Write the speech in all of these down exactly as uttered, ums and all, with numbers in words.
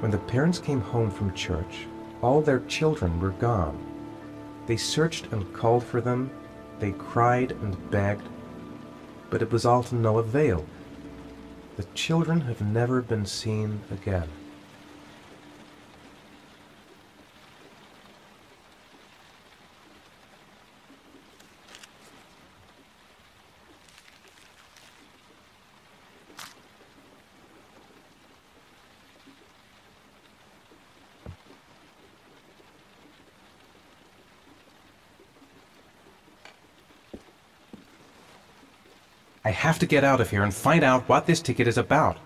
When the parents came home from church, all their children were gone. They searched and called for them, they cried and begged, but it was all to no avail. The children have never been seen again. I have to get out of here and find out what this ticket is about.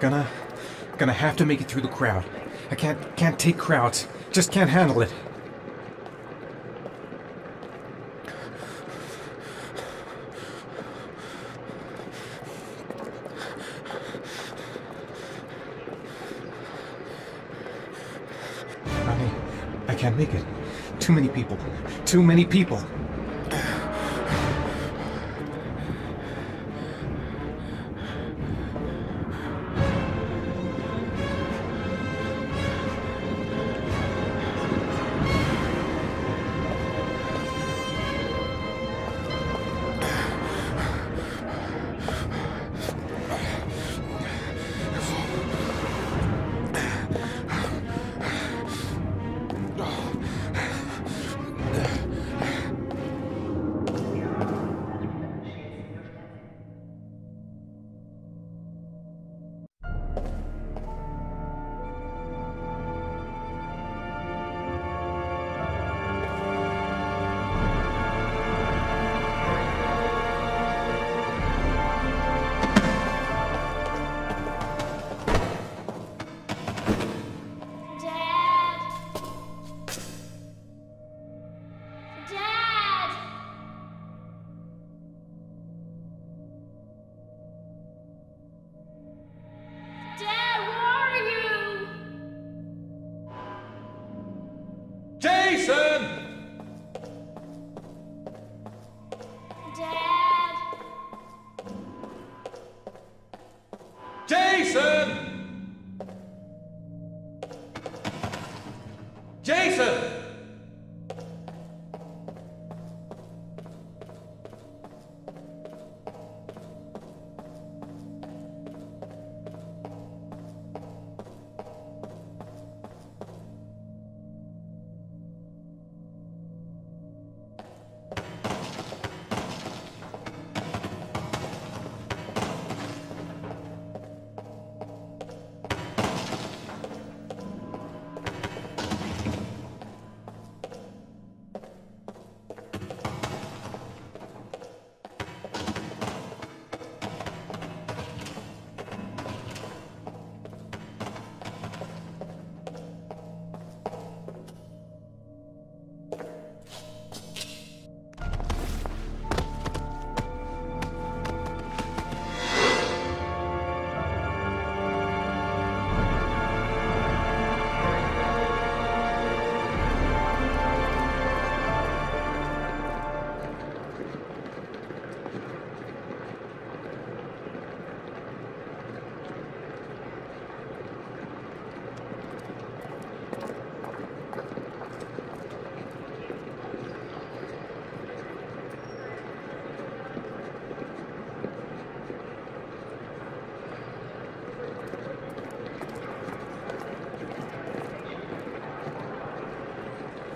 Gonna, gonna have to make it through the crowd. I can't, can't take crowds. Just can't handle it. I, I can't make it. Too many people. Too many people.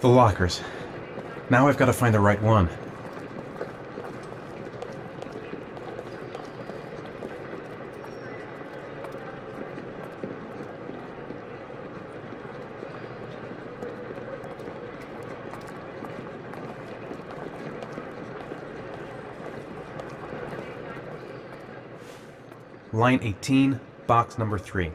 The lockers. Now I've got to find the right one. Line eighteen, box number three.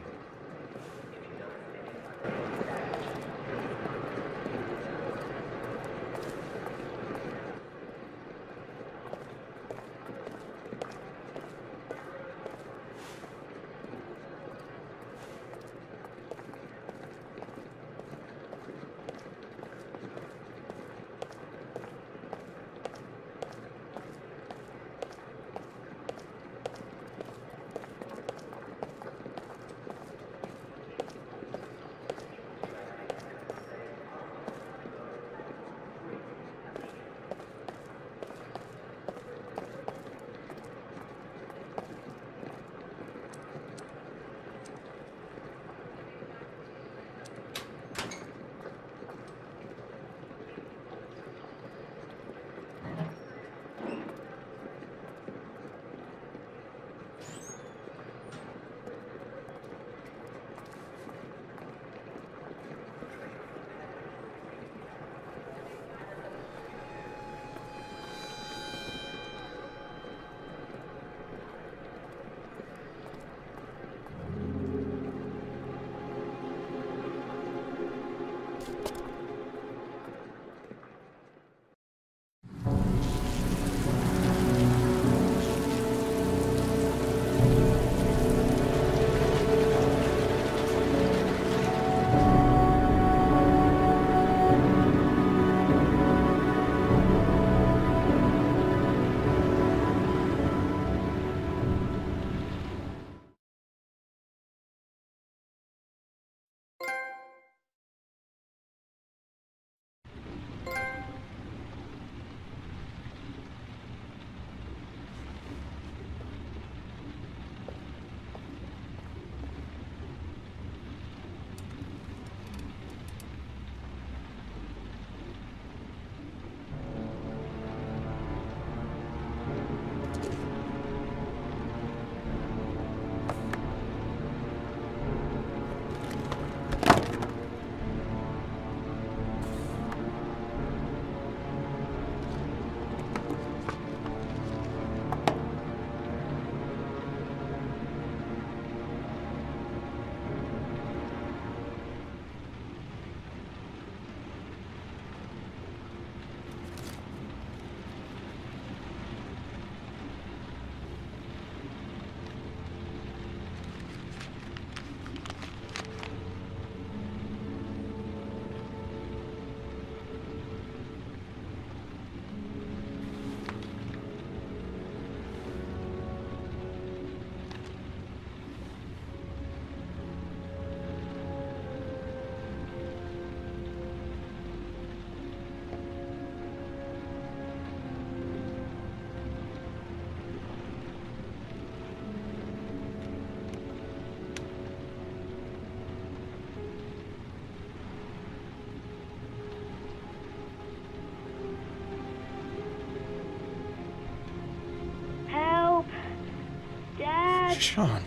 Sean.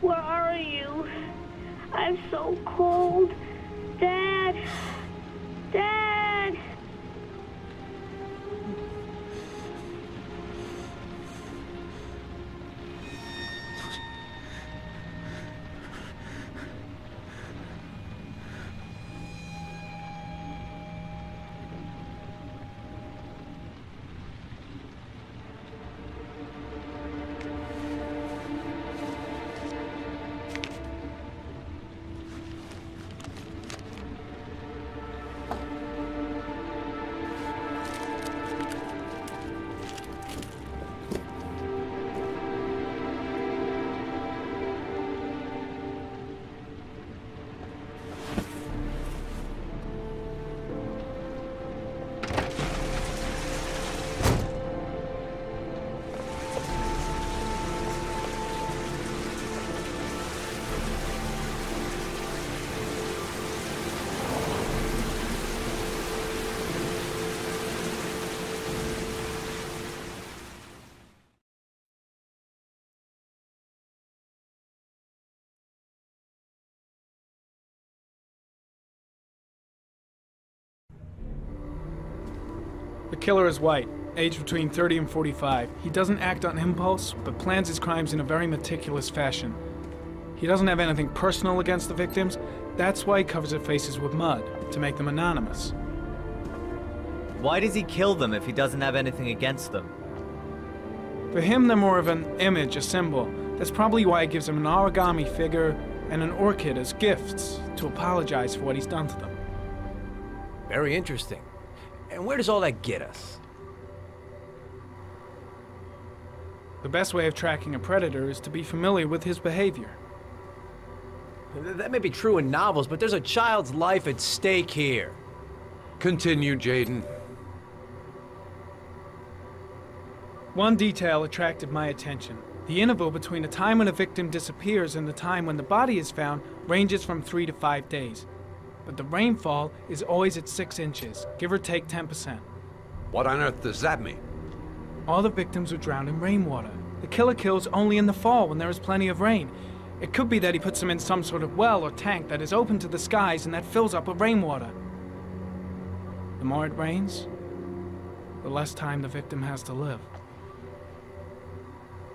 Where are you? I'm so cold. Dad! Dad! The killer is white, aged between thirty and forty-five. He doesn't act on impulse, but plans his crimes in a very meticulous fashion. He doesn't have anything personal against the victims. That's why he covers their faces with mud, to make them anonymous. Why does he kill them if he doesn't have anything against them? For him, they're more of an image, a symbol. That's probably why he gives them an origami figure and an orchid as gifts, to apologize for what he's done to them. Very interesting. And where does all that get us? The best way of tracking a predator is to be familiar with his behavior. That may be true in novels, but there's a child's life at stake here. Continue, Jaden. One detail attracted my attention. The interval between the time when a victim disappears and the time when the body is found ranges from three to five days. But the rainfall is always at six inches, give or take ten percent. What on earth does that mean? All the victims are drowned in rainwater. The killer kills only in the fall when there is plenty of rain. It could be that he puts them in some sort of well or tank that is open to the skies and that fills up with rainwater. The more it rains, the less time the victim has to live.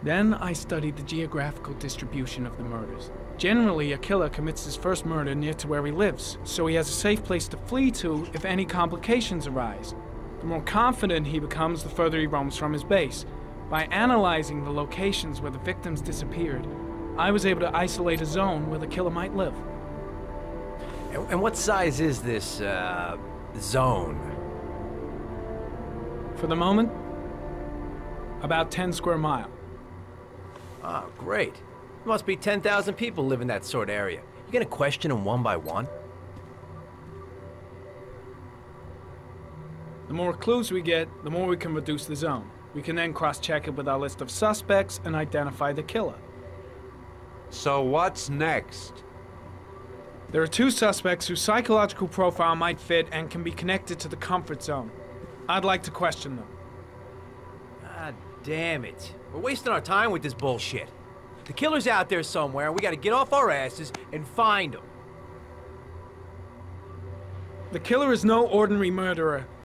Then I studied the geographical distribution of the murders. Generally, a killer commits his first murder near to where he lives, so he has a safe place to flee to if any complications arise. The more confident he becomes, the further he roams from his base. By analyzing the locations where the victims disappeared, I was able to isolate a zone where the killer might live. And what size is this, uh, zone? For the moment, about ten square miles. Ah, oh, great. There must be ten thousand people live in that sort of area. You gonna question them one by one? The more clues we get, the more we can reduce the zone. We can then cross-check it with our list of suspects and identify the killer. So what's next? There are two suspects whose psychological profile might fit and can be connected to the comfort zone. I'd like to question them. Ah, damn it. We're wasting our time with this bullshit. The killer's out there somewhere, and we gotta get off our asses and find him. The killer is no ordinary murderer.